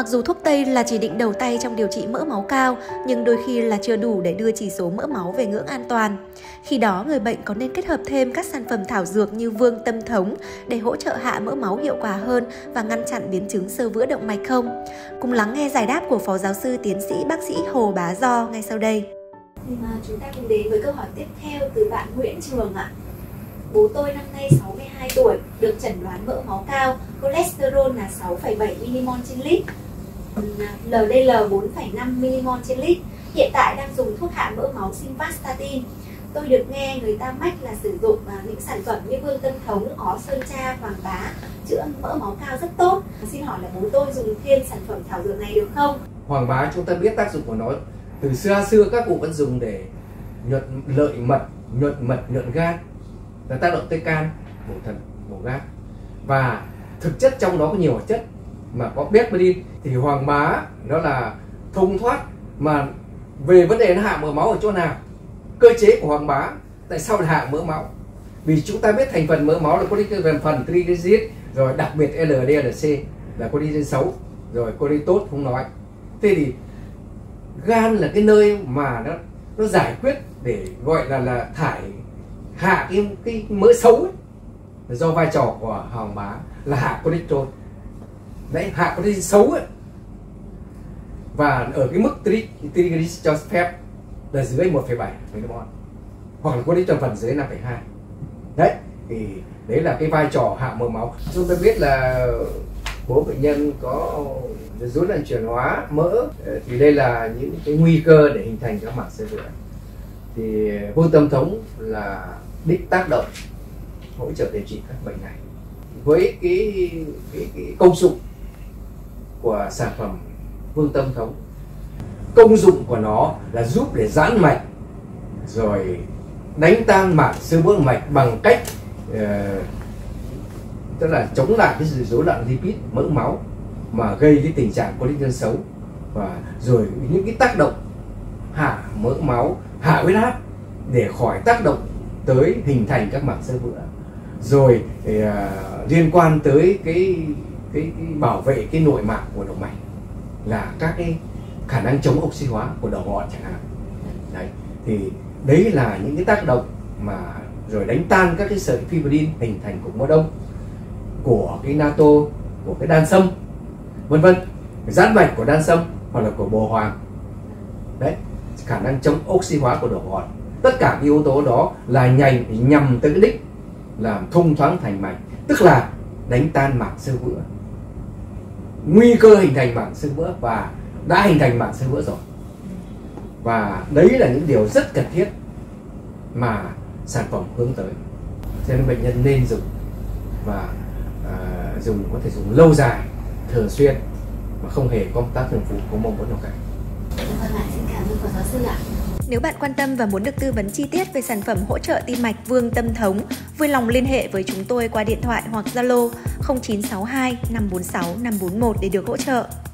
Mặc dù thuốc Tây là chỉ định đầu tay trong điều trị mỡ máu cao, nhưng đôi khi là chưa đủ để đưa chỉ số mỡ máu về ngưỡng an toàn. Khi đó, người bệnh có nên kết hợp thêm các sản phẩm thảo dược như Vương Tâm Thống để hỗ trợ hạ mỡ máu hiệu quả hơn và ngăn chặn biến chứng xơ vữa động mạch không? Cùng lắng nghe giải đáp của Phó Giáo sư Tiến sĩ Bác sĩ Hồ Bá Do ngay sau đây. Chúng ta cùng đến với câu hỏi tiếp theo từ bạn Nguyễn Trường ạ. Bố tôi năm nay 62 tuổi, được chẩn đoán mỡ máu cao, cholesterol là 6,7 mmol trên lít, LDL 4,5 mmol trên lít. Hiện tại đang dùng thuốc hạ mỡ máu simvastatin. Tôi được nghe người ta mách là sử dụng những sản phẩm như Vương Tâm Thống, có Sơn Tra, Hoàng Bá chữa mỡ máu cao rất tốt. Xin hỏi là bố tôi dùng thêm sản phẩm thảo dược này được không? Hoàng Bá chúng ta biết tác dụng của nó. Từ xưa các cụ vẫn dùng để nhuận lợi mật, nhuận gan, là tác động tới can, bổ thận, bổ gan. Và thực chất trong đó có nhiều hoạt chất mà có fibrin, thì Hoàng Bá nó là thông thoát. Mà về vấn đề nó hạ mỡ máu ở chỗ nào, cơ chế của Hoàng Bá tại sao là hạ mỡ máu? Vì chúng ta biết thành phần mỡ máu là có phần triglycerid, rồi đặc biệt LDLC là cholesterol xấu, rồi cholesterol tốt không nói. Thế thì gan là cái nơi mà nó giải quyết để gọi là thải hạ cái mỡ xấu ấy. Do vai trò của Hoàng Bá là hạ cholesterol đấy, hạ cholesterol xấu ấy. Và ở cái mức triglycerid cho phép là dưới 1,7 mmol hoặc là cholesterol phần dưới 5,2 đấy, thì đấy là cái vai trò hạ mỡ máu. Chúng ta biết là bố bệnh nhân có rối loạn chuyển hóa mỡ thì đây là những cái nguy cơ để hình thành các mảng xơ vữa. Thì Vương Tâm Thống là đích tác động hỗ trợ điều trị các bệnh này. Với cái công dụng của sản phẩm Vương Tâm Thống, công dụng của nó là giúp để giãn mạch, rồi đánh tan mảng xơ vữa mạch bằng cách tức là chống lại cái rối loạn lipid mỡ máu mà gây cái tình trạng cholesterol xấu, và rồi những cái tác động hạ mỡ máu, hạ huyết áp để khỏi tác động tới hình thành các mảng xơ vữa, rồi liên quan tới cái bảo vệ cái nội mạc của động mạch là các cái khả năng chống oxy hóa của đỏ ngọn chẳng hạn. Đấy, thì đấy là những cái tác động mà rồi đánh tan các cái sợi fibrin hình thành cục máu đông của cái NATO, của cái đan sâm, vân vân, giãn mạch của đan sâm hoặc là của bồ hoàng. Đấy, khả năng chống oxy hóa của đỏ ngọn. Tất cả cái yếu tố đó là nhằm tới cái đích làm thông thoáng thành mạch, tức là đánh tan mảng xơ vữa, nguy cơ hình thành mảng xơ vữa, và đã hình thành mảng xơ vữa rồi. Và đấy là những điều rất cần thiết mà sản phẩm hướng tới, cho nên bệnh nhân nên dùng, và dùng có thể dùng lâu dài, thường xuyên mà không hề có tác dụng phụ có mong muốn nào cả. Xin cảm ơn Phó Giáo sư ạ. Nếu bạn quan tâm và muốn được tư vấn chi tiết về sản phẩm hỗ trợ tim mạch Vương Tâm Thống, vui lòng liên hệ với chúng tôi qua điện thoại hoặc Zalo 0962 546 541 để được hỗ trợ.